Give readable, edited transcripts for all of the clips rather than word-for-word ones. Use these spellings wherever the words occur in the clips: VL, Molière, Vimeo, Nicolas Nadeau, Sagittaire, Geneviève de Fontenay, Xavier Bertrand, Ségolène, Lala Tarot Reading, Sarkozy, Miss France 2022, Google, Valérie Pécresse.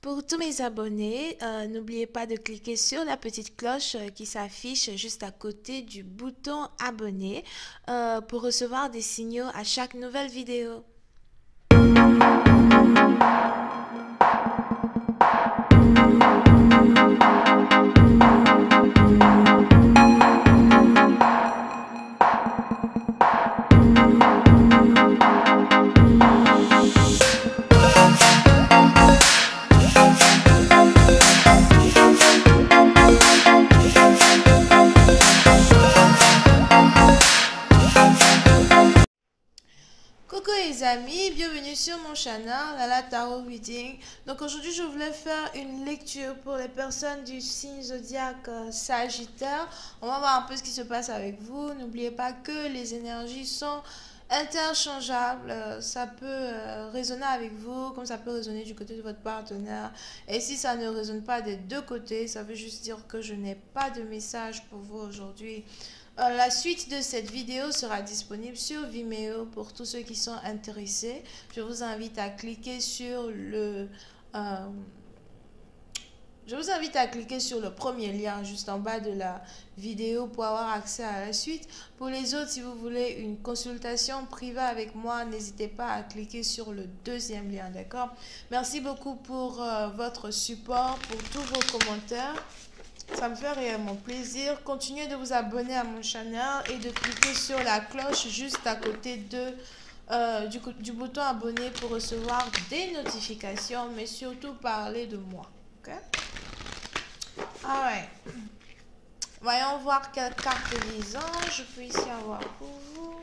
Pour tous mes abonnés, n'oubliez pas de cliquer sur la petite cloche qui s'affiche juste à côté du bouton abonner pour recevoir des signaux à chaque nouvelle vidéo. Amis, bienvenue sur mon channel Lala Tarot Reading. Donc aujourd'hui je voulais faire une lecture pour les personnes du signe zodiaque Sagittaire. On va voir un peu ce qui se passe avec vous. N'oubliez pas que les énergies sont interchangeables. Ça peut résonner avec vous comme ça peut résonner du côté de votre partenaire. Et si ça ne résonne pas des deux côtés, ça veut juste dire que je n'ai pas de message pour vous aujourd'hui. La suite de cette vidéo sera disponible sur Vimeo pour tous ceux qui sont intéressés. Je vous invite à cliquer sur le premier lien juste en bas de la vidéo pour avoir accès à la suite. Pour les autres, si vous voulez une consultation privée avec moi, n'hésitez pas à cliquer sur le deuxième lien, d'accord? Merci beaucoup pour votre support, pour tous vos commentaires. Ça me fait réellement plaisir. Continuez de vous abonner à mon channel et de cliquer sur la cloche juste à côté de, du bouton abonner pour recevoir des notifications, mais surtout parler de moi. Ok? Alright. Voyons voir quelle carte des anges je peux ici avoir pour vous.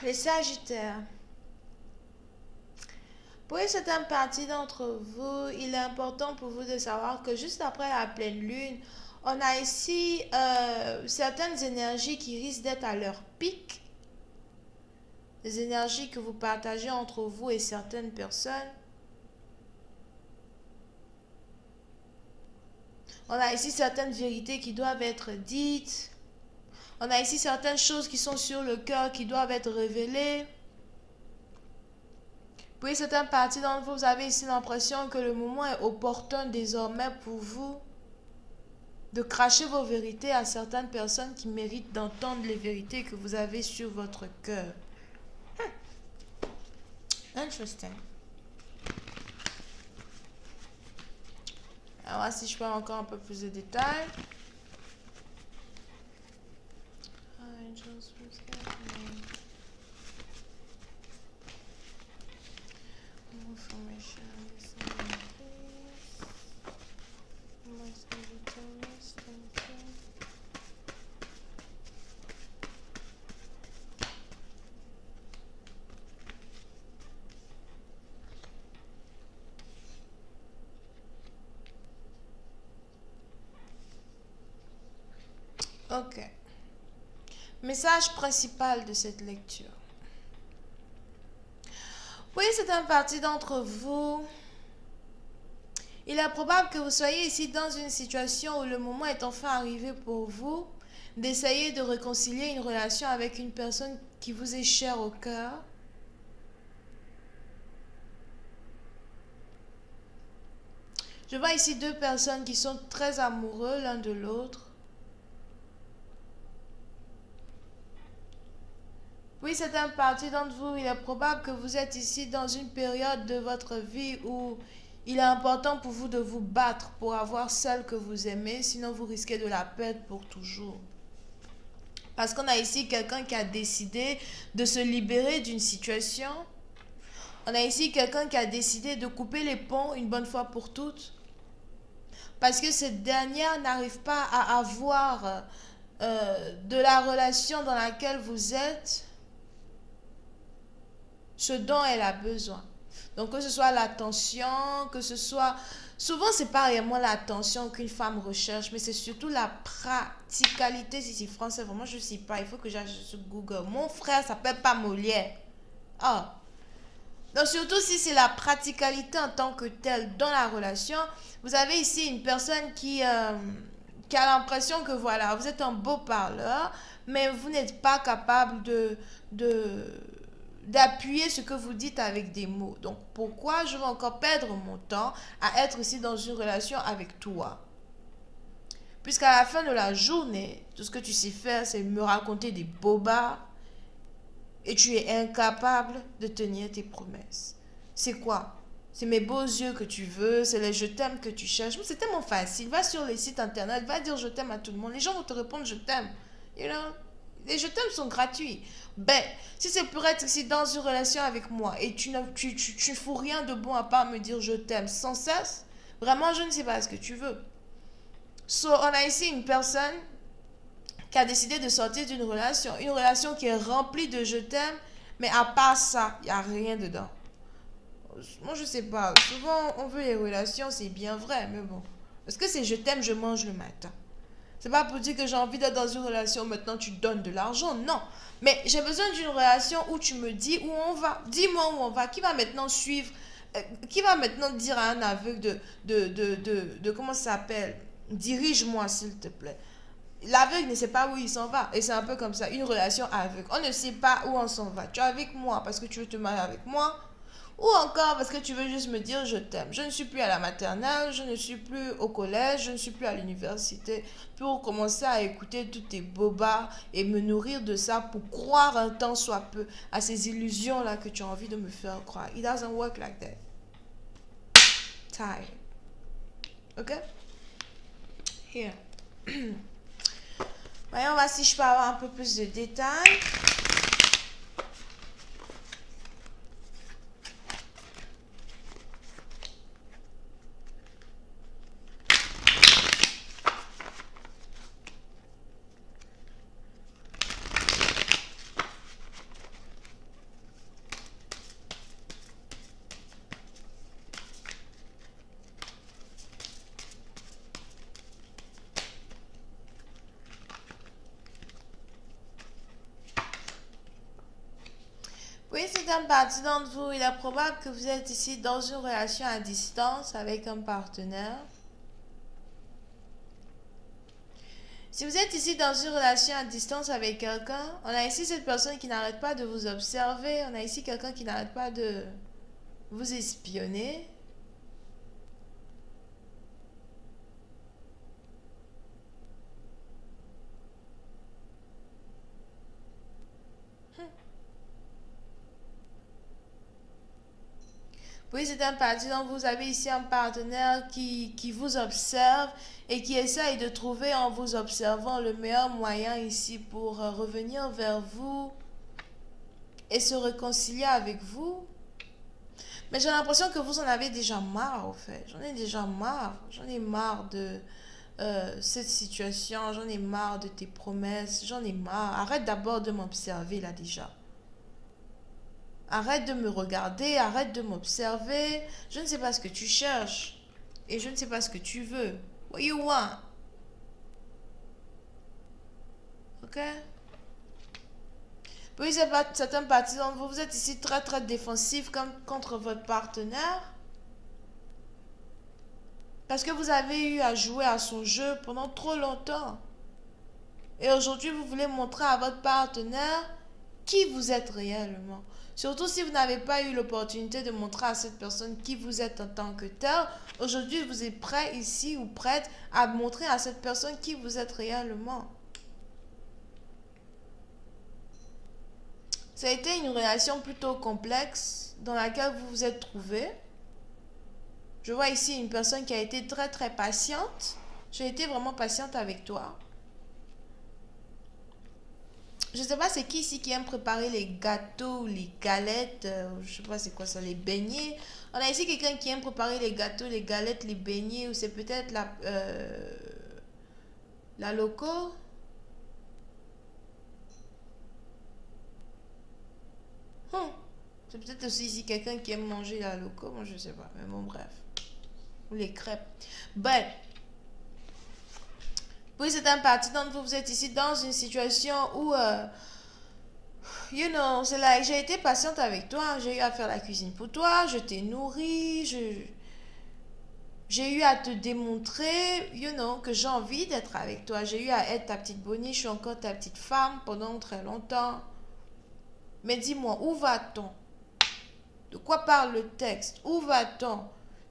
Les Sagittaires. Pour une certaine partie d'entre vous, il est important pour vous de savoir que juste après la pleine lune, on a ici certaines énergies qui risquent d'être à leur pic. Des énergies que vous partagez entre vous et certaines personnes. On a ici certaines vérités qui doivent être dites. On a ici certaines choses qui sont sur le cœur, qui doivent être révélées. Pour certaines parties d'entre vous, vous avez ici l'impression que le moment est opportun désormais pour vous de cracher vos vérités à certaines personnes qui méritent d'entendre les vérités que vous avez sur votre cœur. Interesting. Alors, voir si je peux avoir encore un peu plus de détails. Ok. Message principal de cette lecture. Oui, c'est une partie d'entre vous. Il est probable que vous soyez ici dans une situation où le moment est enfin arrivé pour vous d'essayer de réconcilier une relation avec une personne qui vous est chère au cœur. Je vois ici deux personnes qui sont très amoureux l'un de l'autre. Oui, certaines parties d'entre vous, il est probable que vous êtes ici dans une période de votre vie où il est important pour vous de vous battre pour avoir celle que vous aimez, sinon vous risquez de la perdre pour toujours. Parce qu'on a ici quelqu'un qui a décidé de se libérer d'une situation. On a ici quelqu'un qui a décidé de couper les ponts une bonne fois pour toutes. Parce que cette dernière n'arrive pas à avoir de la relation dans laquelle vous êtes ce dont elle a besoin. Donc que ce soit l'attention, que ce soit... Souvent, ce n'est pas réellement l'attention qu'une femme recherche, mais c'est surtout la praticalité. Si c'est français, vraiment, je ne sais pas. Il faut que j'aille sur Google. Mon frère s'appelle pas Molière. Oh. Donc surtout si c'est la praticalité en tant que telle dans la relation, vous avez ici une personne qui a l'impression que voilà, vous êtes un beau parleur, mais vous n'êtes pas capable d'appuyer ce que vous dites avec des mots. Donc pourquoi je vais encore perdre mon temps à être ici dans une relation avec toi? Puisqu'à la fin de la journée, tout ce que tu sais faire, c'est me raconter des bobards et tu es incapable de tenir tes promesses. C'est quoi? C'est mes beaux yeux que tu veux, c'est les je t'aime que tu cherches. Mais c'est tellement facile. Va sur les sites internet, va dire je t'aime à tout le monde. Les gens vont te répondre je t'aime. You know? Les je t'aime sont gratuits. Ben, si c'est pour être ici dans une relation avec moi et tu ne fous rien de bon à part me dire je t'aime sans cesse, vraiment je ne sais pas ce que tu veux. So, on a ici une personne qui a décidé de sortir d'une relation. Une relation qui est remplie de je t'aime, mais à part ça, il n'y a rien dedans. Moi, je sais pas. Souvent, on veut les relations, c'est bien vrai, mais bon. Est-ce que c'est je t'aime, je mange le matin? C'est pas pour dire que j'ai envie d'être dans une relation, maintenant tu donnes de l'argent, non. Mais j'ai besoin d'une relation où tu me dis où on va. Dis-moi où on va. Qui va maintenant suivre? Qui va maintenant dire à un aveugle de comment ça s'appelle? Dirige-moi, s'il te plaît. L'aveugle ne sait pas où il s'en va. Et c'est un peu comme ça, une relation aveugle. On ne sait pas où on s'en va. Tu es avec moi parce que tu veux te marier avec moi. Ou encore parce que tu veux juste me dire je t'aime. Je ne suis plus à la maternelle, je ne suis plus au collège, je ne suis plus à l'université. Pour commencer à écouter tous tes bobards et me nourrir de ça pour croire un temps soit peu à ces illusions-là que tu as envie de me faire croire. It doesn't work like that. Time. Ok? Here. Voyons voir si je peux avoir un peu plus de détails. Partie d'entre vous, il est probable que vous êtes ici dans une relation à distance avec un partenaire. Si vous êtes ici dans une relation à distance avec quelqu'un, on a ici cette personne qui n'arrête pas de vous observer, on a ici quelqu'un qui n'arrête pas de vous espionner. Oui, c'est un parti. Donc, vous avez ici un partenaire qui vous observe et qui essaye de trouver en vous observant le meilleur moyen ici pour revenir vers vous et se réconcilier avec vous. Mais j'ai l'impression que vous en avez déjà marre, au fait. J'en ai déjà marre. J'en ai marre de cette situation. J'en ai marre de tes promesses. J'en ai marre. Arrête d'abord de m'observer là déjà. Arrête de me regarder, arrête de m'observer. Je ne sais pas ce que tu cherches. Et je ne sais pas ce que tu veux. What you want? Ok? Oui, certains parties d'entre vous, vous êtes ici très très défensif contre votre partenaire. Parce que vous avez eu à jouer à son jeu pendant trop longtemps. Et aujourd'hui, vous voulez montrer à votre partenaire qui vous êtes réellement. Surtout si vous n'avez pas eu l'opportunité de montrer à cette personne qui vous êtes en tant que tel. Aujourd'hui, vous êtes prêt ici ou prête à montrer à cette personne qui vous êtes réellement. Ça a été une relation plutôt complexe dans laquelle vous vous êtes trouvé. Je vois ici une personne qui a été très très patiente. J'ai été vraiment patiente avec toi. Je sais pas c'est qui ici qui aime préparer les gâteaux, les galettes, je sais pas c'est quoi ça, les beignets. On a ici quelqu'un qui aime préparer les gâteaux, les galettes, les beignets, ou c'est peut-être la loco. C'est peut-être aussi ici quelqu'un qui aime manger la loco, moi je sais pas, mais bon bref. Ou les crêpes. Bref. Oui, c'est un parti d'entre vous, vous êtes ici dans une situation où you know, c'est like, j'ai été patiente avec toi, j'ai eu à faire la cuisine pour toi, je t'ai nourri, j'ai eu à te démontrer, you know, que j'ai envie d'être avec toi. J'ai eu à être ta petite boniche ou encore ta petite femme pendant très longtemps. Mais dis-moi, où va-t-on? De quoi parle le texte? Où va-t-on?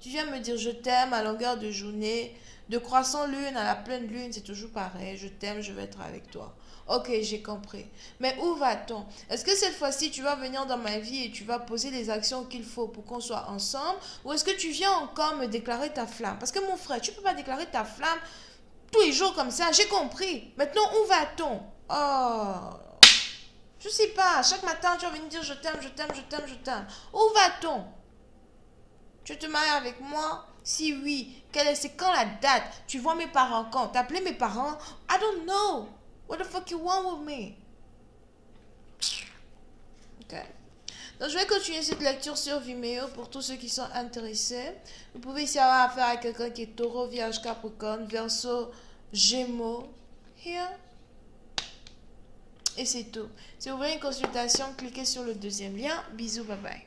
Tu viens me dire je t'aime à longueur de journée, de croissant lune à la pleine lune, c'est toujours pareil. Je t'aime, je veux être avec toi. Ok, j'ai compris. Mais où va-t-on? Est-ce que cette fois-ci, tu vas venir dans ma vie et tu vas poser les actions qu'il faut pour qu'on soit ensemble? Ou est-ce que tu viens encore me déclarer ta flamme? Parce que mon frère, tu ne peux pas déclarer ta flamme tous les jours comme ça. J'ai compris. Maintenant, où va-t-on? Oh, je ne sais pas. Chaque matin, tu vas venir dire je t'aime, je t'aime, je t'aime, je t'aime. Où va-t-on? Tu te maries avec moi? Si oui, quelle est, c'est quand la date? Tu vois mes parents quand? T'as appelé mes parents? I don't know. What the fuck you want with me? Ok. Donc, je vais continuer cette lecture sur Vimeo pour tous ceux qui sont intéressés. Vous pouvez ici avoir affaire à quelqu'un qui est Taureau, Vierge, Capricorne, Verseau, Gémeaux. Here. Et c'est tout. Si vous voulez une consultation, cliquez sur le deuxième lien. Bisous, bye bye.